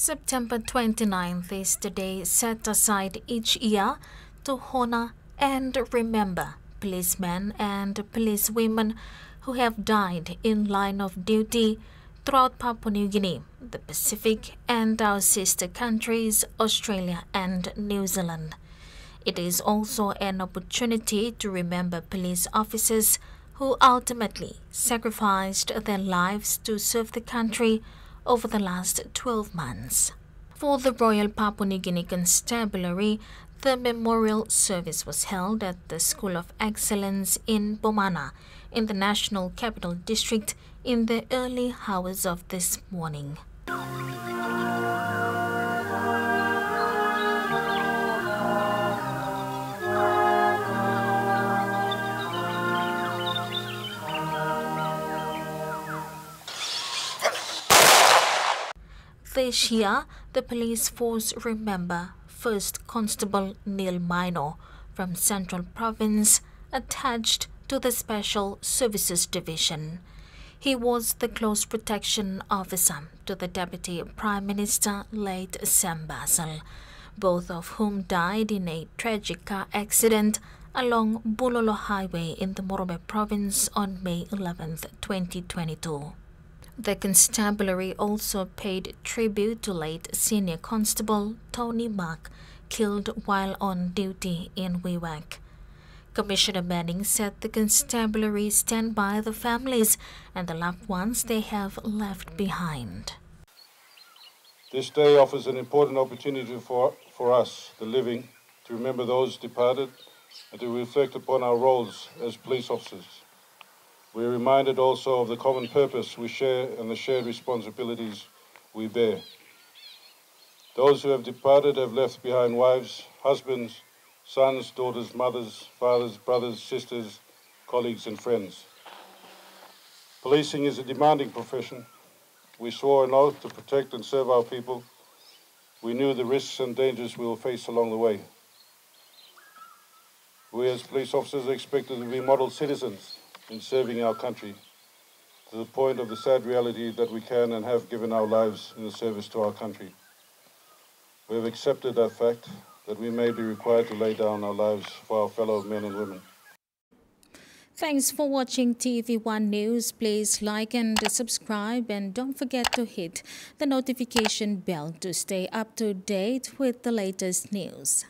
September 29th is the day set aside each year to honor and remember policemen and policewomen who have died in line of duty throughout Papua New Guinea, the Pacific, and our sister countries, Australia and New Zealand. It is also an opportunity to remember police officers who ultimately sacrificed their lives to serve the country over the last 12 months. For the Royal Papua New Guinea Constabulary, the memorial service was held at the School of Excellence in Bomana, in the National Capital District, in the early hours of this morning. This year, the police force remember First Constable Neil Mino from Central Province, attached to the Special Services Division. He was the close protection officer to the Deputy Prime Minister, late Sam Basil, both of whom died in a tragic car accident along Bulolo Highway in the Morobe Province on May 11, 2022. The constabulary also paid tribute to late Senior Constable Tony Buck, killed while on duty in Wiwak. Commissioner Manning said the constabulary stand by the families and the loved ones they have left behind. This day offers an important opportunity for us, the living, to remember those departed and to reflect upon our roles as police officers. We are reminded also of the common purpose we share and the shared responsibilities we bear. Those who have departed have left behind wives, husbands, sons, daughters, mothers, fathers, brothers, sisters, colleagues and friends. Policing is a demanding profession. We swore an oath to protect and serve our people. We knew the risks and dangers we will face along the way. We as police officers are expected to be model citizens in serving our country, to the point of the sad reality that we can and have given our lives in the service to our country. We have accepted that fact, that we may be required to lay down our lives for our fellow men and women. Thanks for watching TV One News. Please like and subscribe, and don't forget to hit the notification bell to stay up to date with the latest news.